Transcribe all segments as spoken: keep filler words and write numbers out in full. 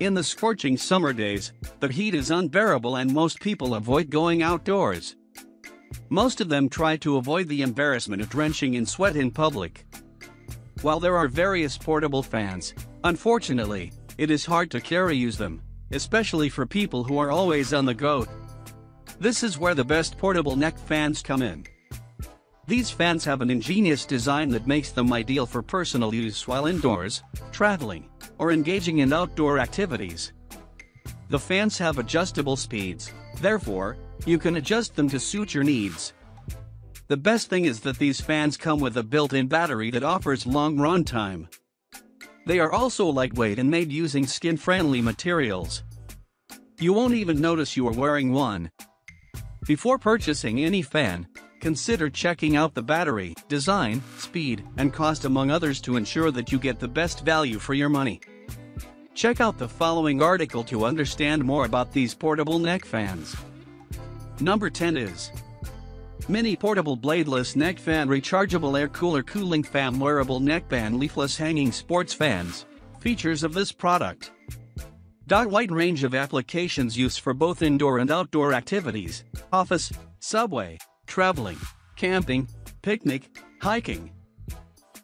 In the scorching summer days, the heat is unbearable and most people avoid going outdoors. Most of them try to avoid the embarrassment of drenching in sweat in public. While there are various portable fans, unfortunately, it is hard to carry use them, especially for people who are always on the go. This is where the best portable neck fans come in. These fans have an ingenious design that makes them ideal for personal use while indoors, traveling, or engaging in outdoor activities. The fans have adjustable speeds, therefore, you can adjust them to suit your needs. The best thing is that these fans come with a built-in battery that offers long run time. They are also lightweight and made using skin-friendly materials. You won't even notice you are wearing one. Before purchasing any fan, consider checking out the battery, design, speed, and cost among others to ensure that you get the best value for your money. Check out the following article to understand more about these portable neck fans. Number ten is Mini Portable Bladeless Neck Fan Rechargeable Air Cooler Cooling Fan Wearable Neckband Leafless Hanging Sports Fans. Features of this product. Wide range of applications used for both indoor and outdoor activities, office, subway, traveling, camping, picnic, hiking.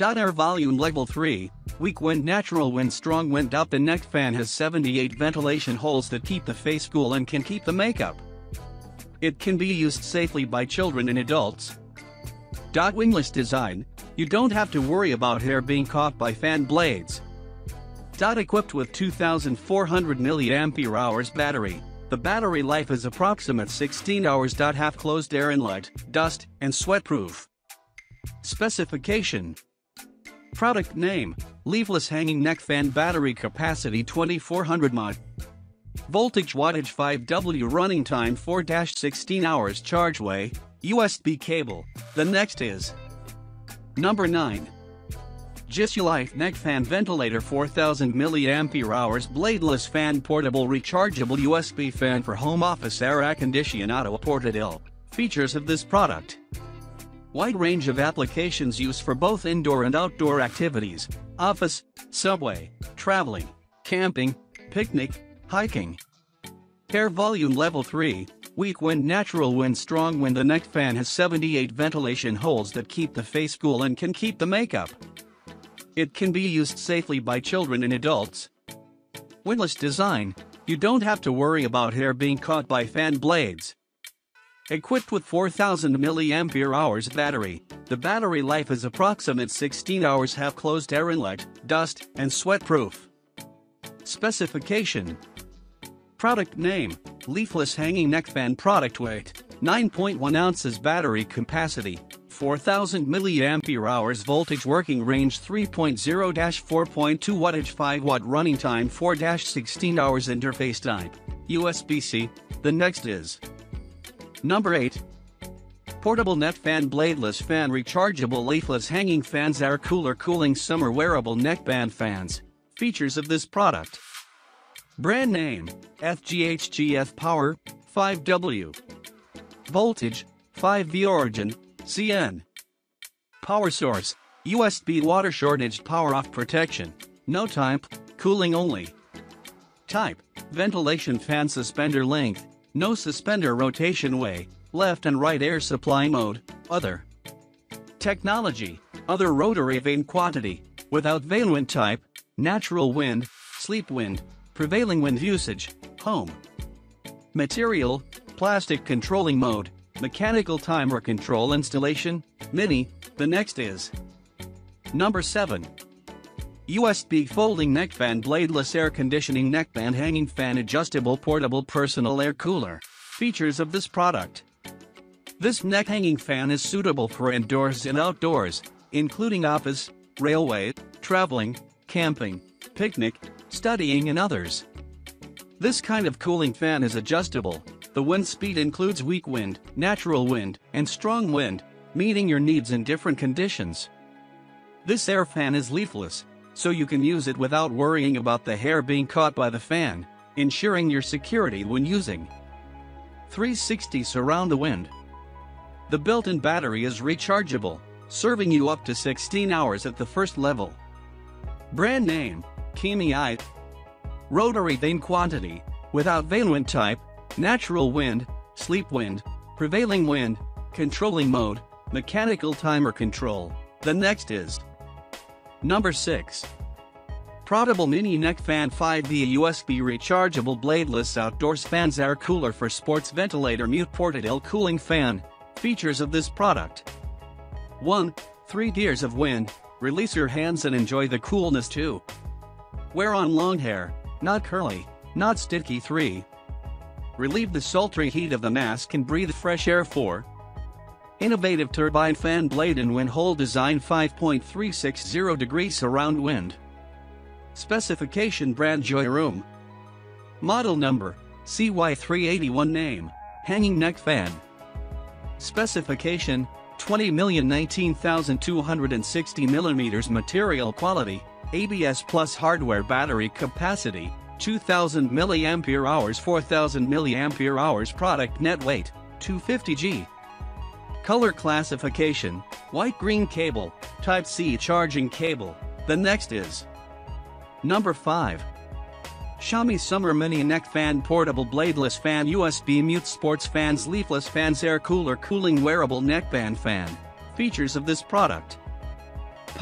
Air Volume Level three, Weak Wind Natural Wind Strong Wind Up. The neck fan has seventy-eight ventilation holes that keep the face cool and can keep the makeup. It can be used safely by children and adults. Wingless design, you don't have to worry about hair being caught by fan blades. Equipped with two thousand four hundred milliamp hour battery, the battery life is approximate sixteen hours. Half closed air inlet, dust, and sweat proof. Specification. Product name, leafless hanging neck fan. Battery capacity twenty-four hundred milliamp hours. Voltage wattage five watts. Running time four to sixteen hours. Charge way, U S B cable. The next is Number nine. JISULIFE Neck Fan Ventilator four thousand milliamp hour Bladeless Fan Portable Rechargeable U S B Fan for Home Office Air Acondicionado Portadil. Features of this product. Wide range of applications used for both indoor and outdoor activities, office, subway, traveling, camping, picnic, hiking. Air Volume Level three, Weak Wind Natural Wind Strong Wind. The neck fan has seventy-eight ventilation holes that keep the face cool and can keep the makeup. It can be used safely by children and adults. Windless design, you don't have to worry about hair being caught by fan blades. Equipped with four thousand milliamp hour battery, the battery life is approximate sixteen hours. Have closed air inlet, dust, and sweat proof. Specification. Product name, leafless hanging neck fan. Product weight, nine point one ounces. Battery capacity, four thousand milliamp hours. Voltage working range three point zero to four point two. Wattage five watts. Running time four to sixteen hours. Interface type, U S B C. The next is Number eight. Portable Net Fan Bladeless Fan Rechargeable Leafless Hanging Fans Air Cooler Cooling Summer Wearable Neckband Fans. Features of this product. Brand name, F G H G F Power, five watts. Voltage, five volts. Origin, C N. Power source, U S B. Water shortage. Power off. Protection, no time, cooling only. Type, ventilation fan. Suspender length, no suspender. Rotation way, left and right. Air supply mode, other. Technology, other. Rotary vane. Quantity, without vane. Wind type, natural wind, sleep wind, prevailing wind. Usage, home. Material, plastic. Controlling mode, mechanical. Timer control. Installation, mini. The next is Number seven. U S B Folding Neck Fan Bladeless Air Conditioning Neckband Hanging Fan Adjustable Portable Personal Air Cooler. Features of this product. This neck hanging fan is suitable for indoors and outdoors, including office, railway, traveling, camping, picnic, studying, and others. This kind of cooling fan is adjustable. The wind speed includes weak wind, natural wind, and strong wind, meeting your needs in different conditions. This air fan is leafless, so you can use it without worrying about the hair being caught by the fan, ensuring your security when using. three sixty Surround the Wind. The built-in battery is rechargeable, serving you up to sixteen hours at the first level. Brand name, Kimi Eye. rotary vane quantity, without valent type, natural wind, sleep wind, prevailing wind, controlling mode, mechanical timer control. The next is Number six. Portable Mini Neck Fan five volt U S B Rechargeable Bladeless Outdoors Fans Air Cooler for Sports Ventilator Mute Portable Cooling Fan. Features of this product: one. Three tiers of wind, release your hands and enjoy the coolness. two. Wear on long hair, not curly, not sticky. three. Relieve the sultry heat of the mask and breathe fresh air. four. Innovative turbine fan blade and wind hole design, five point three six zero degrees surround wind. Specification: brand Joyroom. Model number C Y three eighty-one. Name: hanging neck fan. Specification: twenty million nineteen thousand two hundred sixty millimeters. Material quality: A B S plus hardware. Battery capacity: two thousand milliamp hours, four thousand milliamp hours. Product net weight: two hundred fifty grams. Color classification: white-green cable, Type C charging cable. The next is Number five. Xiaomi Summer Mini Neck Fan Portable Bladeless Fan U S B Mute Sports Fans Leafless Fans Air Cooler Cooling Wearable Neckband Fan. Features of this product: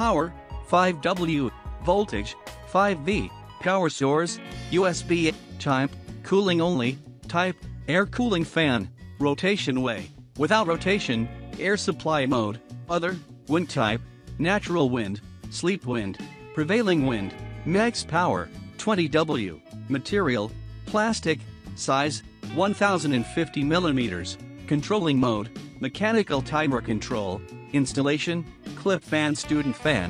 power, five watts, voltage, five volts, power source, U S B, type, cooling only, type, air cooling fan, rotation way, without rotation, air supply mode, other, wind type, natural wind, sleep wind, prevailing wind, max power, twenty watts, material, plastic, size, one thousand fifty millimeters, controlling mode, mechanical timer control. Installation: clip fan, student fan,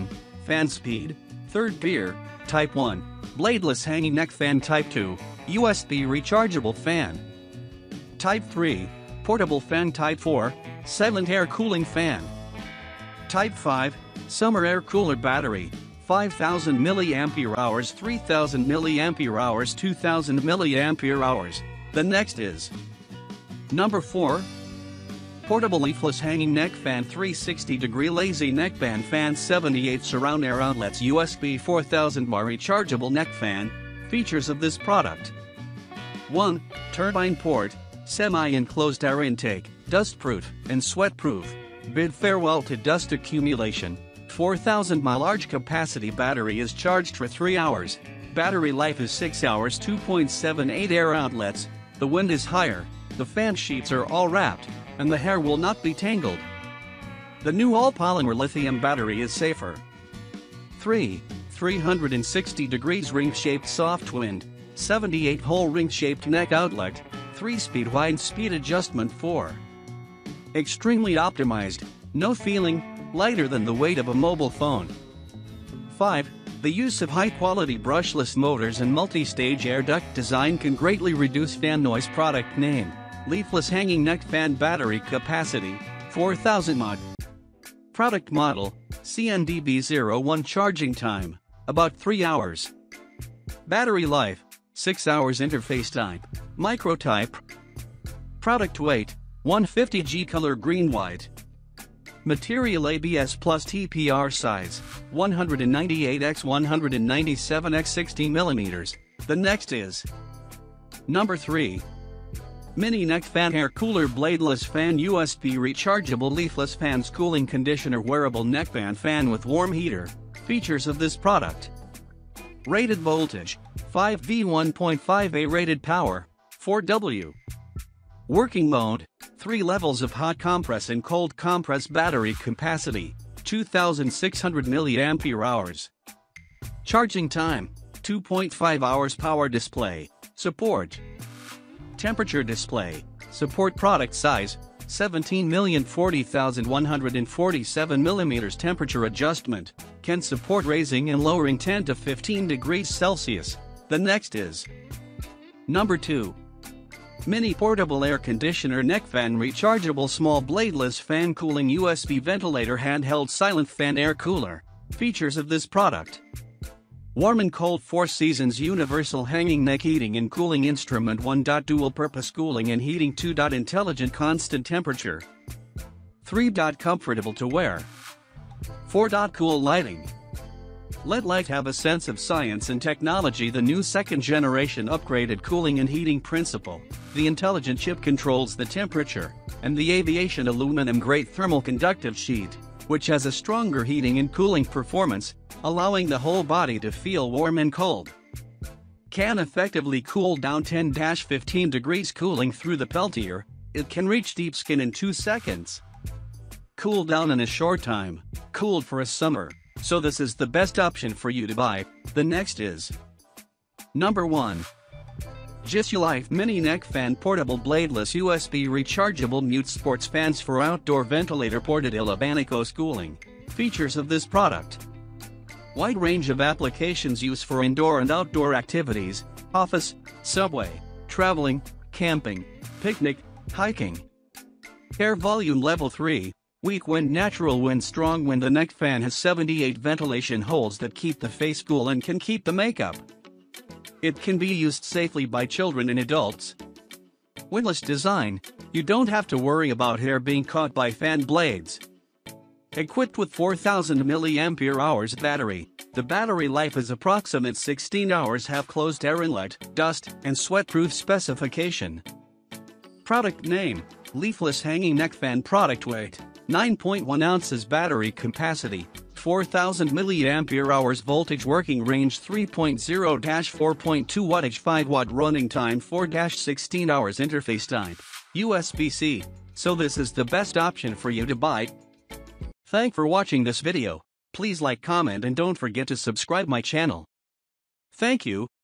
fan speed, third tier, type one, bladeless hanging neck fan, type two, U S B rechargeable fan, type three, portable fan, type four, silent air cooling fan, type five, summer air cooler. Battery: five thousand milliamp hours, three thousand milliamp hours, two thousand milliamp hours. The next is Number four. Portable leafless hanging neck fan, three hundred sixty degree lazy neckband fan, seventy-eight surround air outlets, U S B four thousand milliamp hour rechargeable neck fan. Features of this product: one. Turbine port, semi-enclosed air intake, dust-proof and sweat-proof. Bid farewell to dust accumulation. four thousand milliamp hour large capacity battery is charged for three hours. Battery life is six hours. two point seven eight air outlets. The wind is higher, the fan sheets are all wrapped, and the hair will not be tangled. The new all-polymer lithium battery is safer. three. three hundred sixty degrees ring-shaped soft wind, seventy-eight hole ring-shaped neck outlet, three speed wind speed adjustment. four. Extremely optimized, no feeling, lighter than the weight of a mobile phone. five. The use of high-quality brushless motors and multi-stage air duct design can greatly reduce fan noise. Product name: leafless hanging neck fan. Battery capacity: four thousand milliamp hours. Product model: C N D B zero one. Charging time: about three hours. Battery life: six hours. Interface type: microtype. Product weight: one hundred fifty grams. Color: green-white. Material: A B S plus T P R. Size: one hundred ninety-eight by one hundred ninety-seven by sixty millimeters. The next is Number three. Mini Neck Fan Air Cooler Bladeless Fan U S B Rechargeable Leafless Fans Cooling Conditioner Wearable Neckband Fan with Warm Heater. Features of this product: rated voltage, five volts, one point five amp hours. Rated power, four watts. Working mode: three levels of hot compress and cold compress. Battery capacity: two thousand six hundred milliamp hours. Charging time: two point five hours. Power display, support, temperature display, support. Product size: seventeen million forty thousand one hundred forty-seven millimeters. Temperature adjustment, can support raising and lowering ten to fifteen degrees Celsius. The next is Number two. Mini Portable Air Conditioner Neck Fan Rechargeable Small Bladeless Fan Cooling U S B Ventilator Handheld Silent Fan Air Cooler. Features of this product: warm and cold Four Seasons Universal Hanging Neck Heating and Cooling Instrument. one. Dual Purpose Cooling and Heating. two. Intelligent Constant Temperature. three. Comfortable to Wear. four. Cool Lighting. Let life have a sense of science and technology. The new second-generation upgraded cooling and heating principle, the intelligent chip controls the temperature, and the aviation aluminum grade thermal conductive sheet, which has a stronger heating and cooling performance, allowing the whole body to feel warm and cold. Can effectively cool down ten to fifteen degrees. Cooling through the Peltier, it can reach deep skin in two seconds. Cool down in a short time, cooled for a summer, so this is the best option for you to buy. The next is Number one. JISULIFE Mini Neck Fan. Portable bladeless U S B rechargeable mute sports fans for outdoor ventilator. Portadilla Banicos cooling. Features of this product: wide range of applications, used for indoor and outdoor activities, office, subway, traveling, camping, picnic, hiking. Air volume level three. Weak wind, natural wind, strong wind. The neck fan has seventy-eight ventilation holes that keep the face cool and can keep the makeup. It can be used safely by children and adults. Windless design, you don't have to worry about hair being caught by fan blades. Equipped with four thousand milliamp hour battery, the battery life is approximate sixteen hours. Have closed air inlet, dust, and sweat-proof specification. Product name: leafless hanging neck fan. Product weight: nine point one ounces. Battery capacity: four thousand milliamp hours. Voltage working range: three point zero to four point two wattage. five watt running time: four to sixteen hours. Interface type: U S B C, so this is the best option for you to buy. Thanks for watching this video. Please like, comment, and don't forget to subscribe my channel. Thank you.